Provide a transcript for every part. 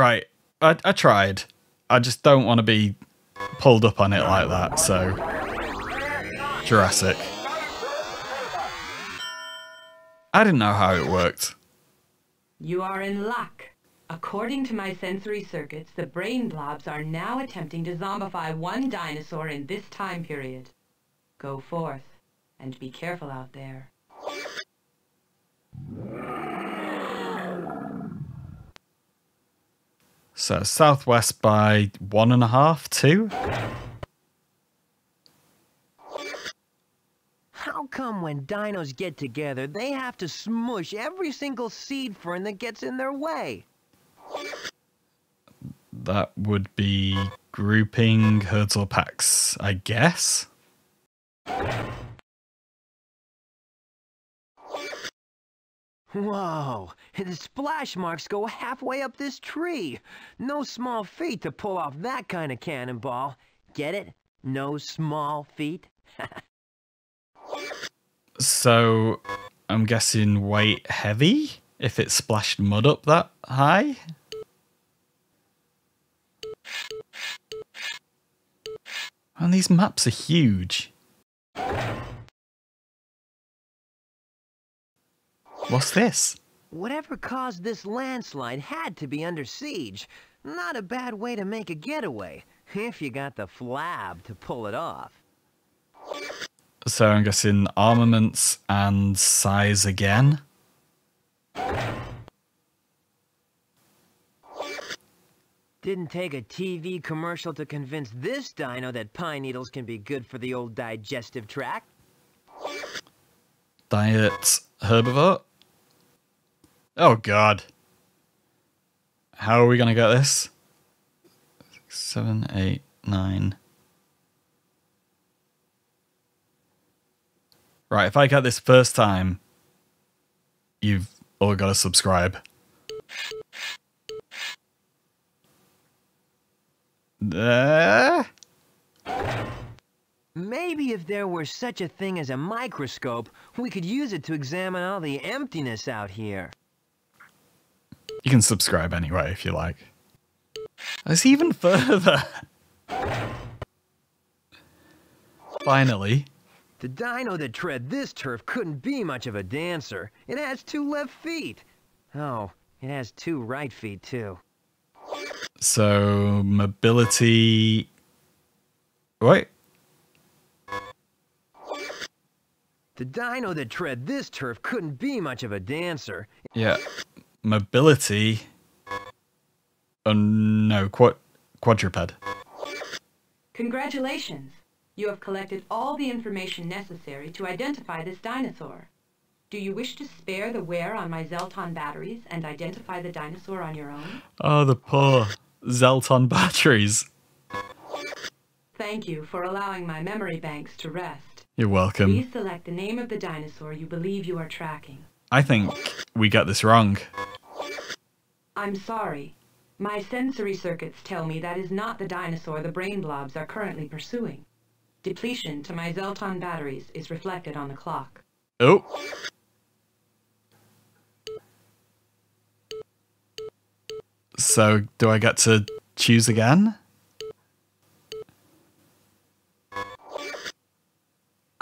Right. I tried. I just don't want to be pulled up on it like that, so... Jurassic. I didn't know how it worked. You are in luck. According to my sensory circuits, the brain blobs are now attempting to zombify one dinosaur in this time period. Go forth, and be careful out there. So, southwest by 1.5, 2? How come when dinos get together, they have to smush every single seed fern that gets in their way? That would be grouping, herds, or packs, I guess. Whoa, the splash marks go halfway up this tree. No small feat to pull off that kind of cannonball. Get it? No small feat. So, I'm guessing weight heavy if it splashed mud up that high? And these maps are huge. What's this? Whatever caused this landslide had to be under siege. Not a bad way to make a getaway, if you got the flab to pull it off. So I'm guessing armaments and size again. Didn't take a TV commercial to convince this dino that pine needles can be good for the old digestive tract. Diet herbivore? Oh god. How are we gonna get this? 6, 7, 8, 9. Right, if I get this first time, you've all gotta subscribe. Maybe if there were such a thing as a microscope, we could use it to examine all the emptiness out here. You can subscribe anyway if you like. It's even further. Finally. The dino that tread this turf couldn't be much of a dancer. It has 2 left feet. Oh, it has 2 right feet too. So, mobility... Wait. The dino that tread this turf couldn't be much of a dancer. Yeah. Mobility... no, quadruped. Congratulations. You have collected all the information necessary to identify this dinosaur. Do you wish to spare the wear on my Zelton batteries and identify the dinosaur on your own? Oh, the poor Zelton batteries. Thank you for allowing my memory banks to rest. You're welcome. Please select the name of the dinosaur you believe you are tracking. I think we got this wrong. I'm sorry. My sensory circuits tell me that is not the dinosaur the brain blobs are currently pursuing. Depletion to my Zelton batteries is reflected on the clock. Oh. So, do I get to choose again?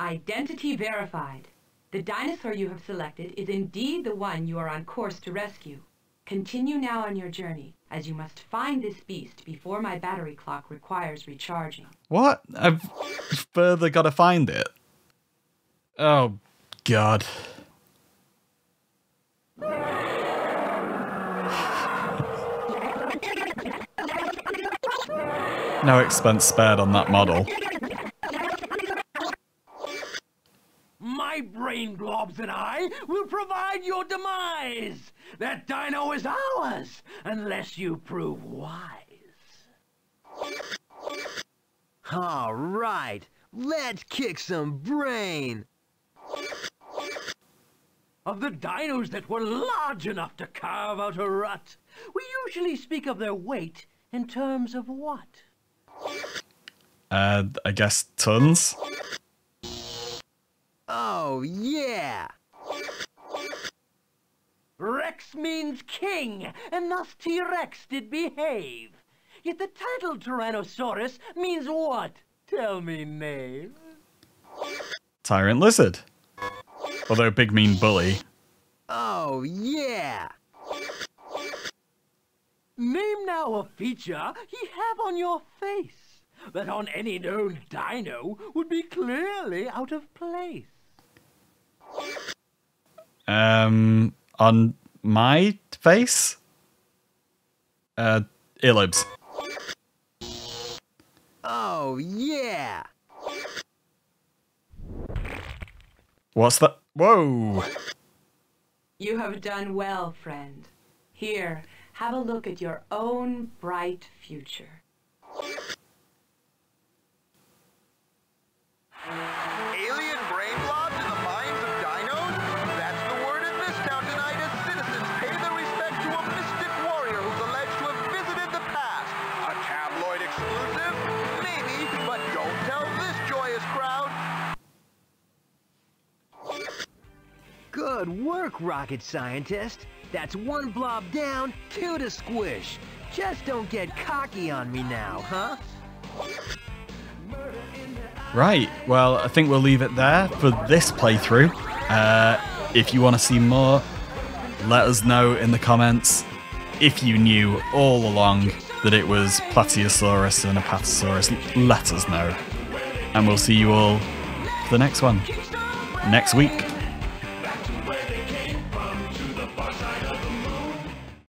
Identity verified. The dinosaur you have selected is indeed the one you are on course to rescue. Continue now on your journey, as you must find this beast before my battery clock requires recharging. What? I've further got to find it. Oh, god. No expense spared on that model. My brain globs and I will provide your demise. That dino is ours, unless you prove wise. All right, let's kick some brain. Of the dinos that were large enough to carve out a rut, we usually speak of their weight in terms of what? I guess tons. Oh, yeah! Rex means king, and thus T-Rex did behave. Yet the title Tyrannosaurus means what? Tell me, Maeve. Tyrant lizard. Although big mean bully. Oh, yeah. Name now a feature ye have on your face that on any known dino would be clearly out of place. On my face? Earlobes. Oh, yeah. What's that? Whoa! You have done well, friend. Here, have a look at your own bright future. Alien brain blobs in the minds of dinos? That's the word at this town tonight as citizens pay their respect to a mystic warrior who's alleged to have visited the past. A tabloid exclusive? Maybe, but don't tell this joyous crowd. Good work, rocket scientist. That's one blob down, two to squish. Just don't get cocky on me now, huh? Right, well, I think we'll leave it there for this playthrough. If you want to see more, let us know in the comments. If you knew all along that it was Plateosaurus and Apatosaurus, let us know. And we'll see you all for the next one, next week.